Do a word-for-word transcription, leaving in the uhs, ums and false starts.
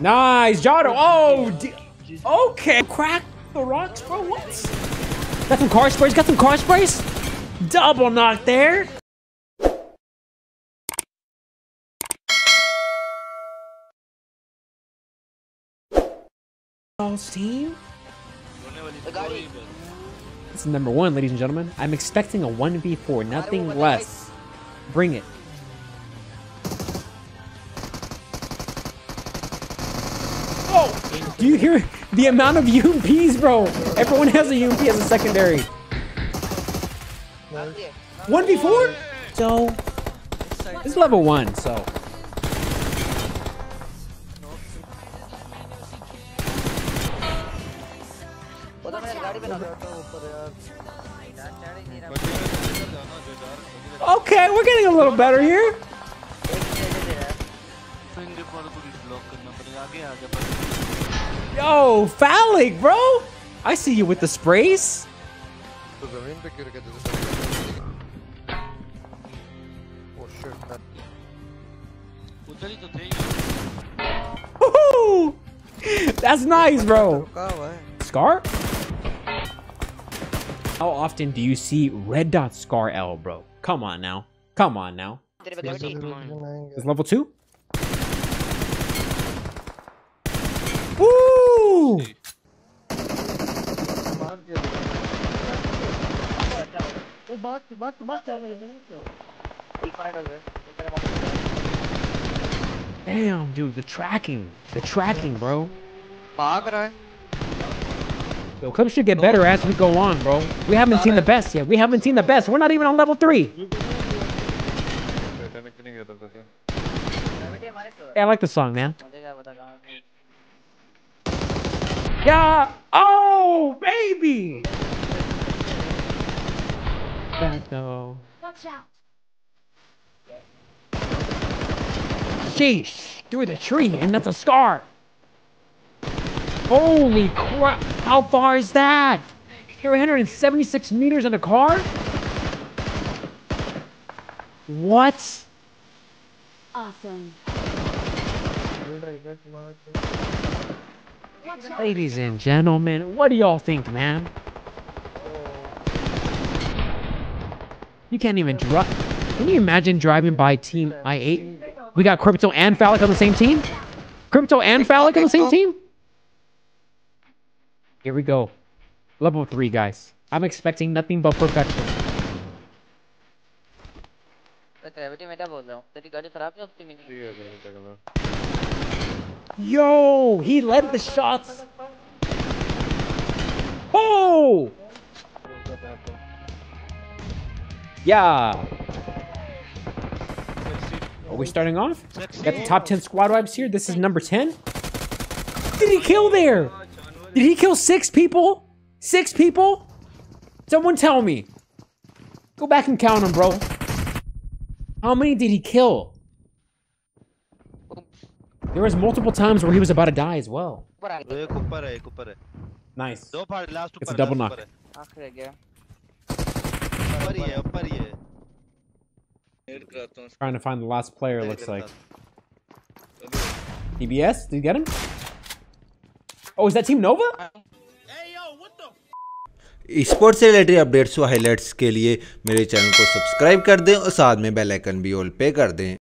Nice, Jotto. Oh, okay. Crack the rocks, bro. What? Got some car sprays. Got some car sprays. Double knock there. Team. It's number one, ladies and gentlemen. I'm expecting a one v four, nothing less. Bring it. Oh! Do you hear the amount of U M Ps, bro? Everyone has a U M P as a secondary. one v four? So, it's level one, so. Okay, we're getting a little better here. Yo, Falak, bro! I see you with the sprays. Woohoo! That's nice, bro. Scar? How often do you see red dot Scar L, bro? Come on now. Come on now. It's level two? Woo! Damn, dude. The tracking. The tracking, bro. Yo, clips should get better as we go on, bro. We haven't seen the best yet. We haven't seen the best. We're not even on level three. Hey, I like the song, man. Yeah. Oh, baby. Back though. Watch out. Sheesh. Through the tree, and that's a Scar. Holy crap! How far is that? three hundred seventy-six meters in a car? What? Awesome. Ladies and gentlemen, what do y'all think, man? You can't even drive. Can you imagine driving by Team I eight? We got Crypto and Falak on the same team? Crypto and Falak on the same team? Here we go. Level three, guys. I'm expecting nothing but perfection. Yo, he led the shots. Oh! Yeah. Are we starting off? Got the top ten squad wipes here. This is number ten. Did he kill there? Did he kill six people? Six people? Someone tell me. Go back and count them, bro. How many did he kill? There was multiple times where he was about to die as well. Nice. It's a double knock. Trying to find the last player, looks like. T B S, did you get him? Oh, is that Team Nova? Hey yo, what the f sports से related updates और highlights के लिए मेरे channel को subscribe कर दें और साथ में बेल आइकन भी ऑल पे कर दें।